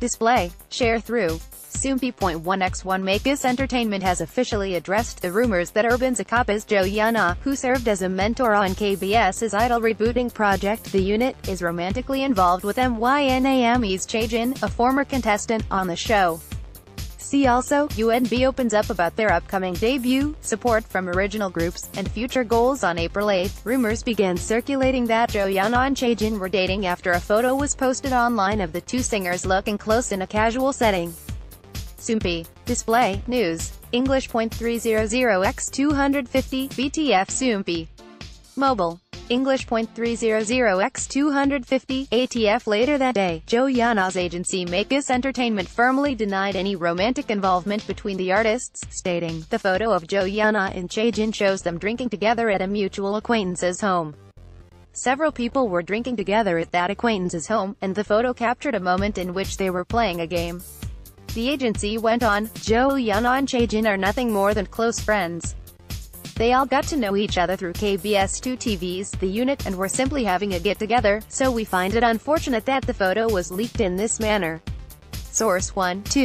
Display, share through. Soompi.1x1 MakeUs Entertainment has officially addressed the rumors that Urban Zakapa's Jo Hyun Ah, who served as a mentor on KBS's idol rebooting project The Unit, is romantically involved with MYNAME's Chaejin, a former contestant on the show. See also, UNB opens up about their upcoming debut, support from original groups, and future goals on April 8. Rumors began circulating that Jo Hyun Ah and Chaejin were dating after a photo was posted online of the two singers looking close in a casual setting. Soompi. Display, news, English.300x250, BTF Soompi. Mobile. English.300x250, ATF. Later that day, Jo Hyun Ah's agency MakeUs Entertainment firmly denied any romantic involvement between the artists, stating, "The photo of Jo Hyun Ah and Chaejin shows them drinking together at a mutual acquaintance's home. Several people were drinking together at that acquaintance's home, and the photo captured a moment in which they were playing a game." The agency went on, "Jo Hyun Ah and Chaejin are nothing more than close friends. They all got to know each other through KBS2 TV's The Unit and were simply having a get-together, so we find it unfortunate that the photo was leaked in this manner." Source 1, 2.